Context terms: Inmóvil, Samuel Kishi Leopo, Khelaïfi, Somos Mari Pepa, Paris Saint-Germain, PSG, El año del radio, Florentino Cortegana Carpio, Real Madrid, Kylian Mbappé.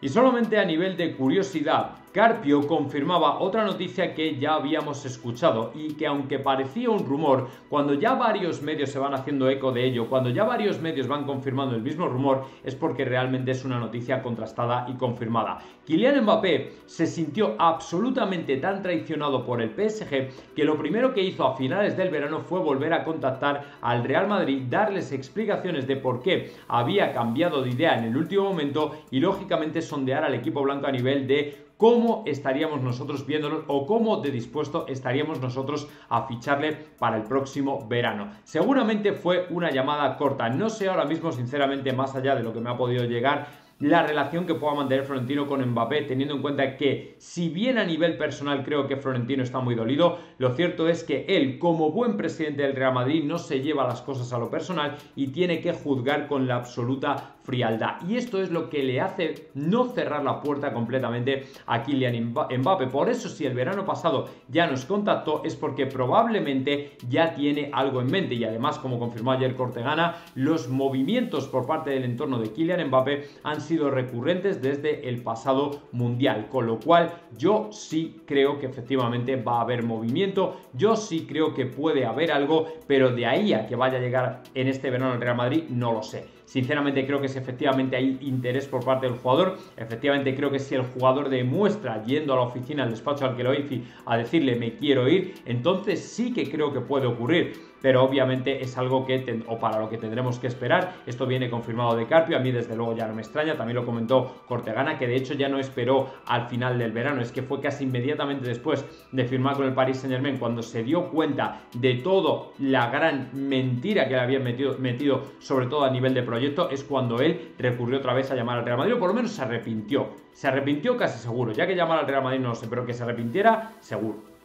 Y solamente a nivel de curiosidad, Carpio confirmaba otra noticia que ya habíamos escuchado y que, aunque parecía un rumor, cuando ya varios medios se van haciendo eco de ello, cuando ya varios medios van confirmando el mismo rumor, es porque realmente es una noticia contrastada y confirmada. Kylian Mbappé se sintió absolutamente tan traicionado por el PSG que lo primero que hizo a finales del verano fue volver a contactar al Real Madrid, darles explicaciones de por qué había cambiado de idea en el último momento y, lógicamente, sondear al equipo blanco a nivel de cómo estaríamos nosotros viéndonos o cómo de dispuesto estaríamos nosotros a ficharle para el próximo verano. Seguramente fue una llamada corta. No sé ahora mismo, sinceramente, más allá de lo que me ha podido llegar, la relación que pueda mantener Florentino con Mbappé, teniendo en cuenta que, si bien a nivel personal creo que Florentino está muy dolido, lo cierto es que él, como buen presidente del Real Madrid, no se lleva las cosas a lo personal y tiene que juzgar con la absoluta frialdad. Y esto es lo que le hace no cerrar la puerta completamente a Kylian Mbappé. Por eso, si el verano pasado ya nos contactó, es porque probablemente ya tiene algo en mente. Y además, como confirmó ayer Cortegana, los movimientos por parte del entorno de Kylian Mbappé han sido recurrentes desde el pasado mundial, con lo cual yo sí creo que efectivamente va a haber movimiento, yo sí creo que puede haber algo, pero de ahí a que vaya a llegar en este verano el Real Madrid no lo sé. Sinceramente creo que si efectivamente hay interés por parte del jugador, efectivamente creo que si el jugador demuestra yendo a la oficina, al despacho al Khelaïfi, a decirle me quiero ir, entonces sí que creo que puede ocurrir. Pero obviamente es algo que, o para lo que tendremos que esperar. Esto viene confirmado de Carpio, a mí desde luego ya no me extraña, también lo comentó Cortegana, que de hecho ya no esperó al final del verano, es que fue casi inmediatamente después de firmar con el Paris Saint-Germain, cuando se dio cuenta de toda la gran mentira que le habían metido, sobre todo a nivel de proyecto, es cuando él recurrió otra vez a llamar al Real Madrid, o por lo menos se arrepintió casi seguro, ya que llamar al Real Madrid no lo sé, pero que se arrepintiera seguro.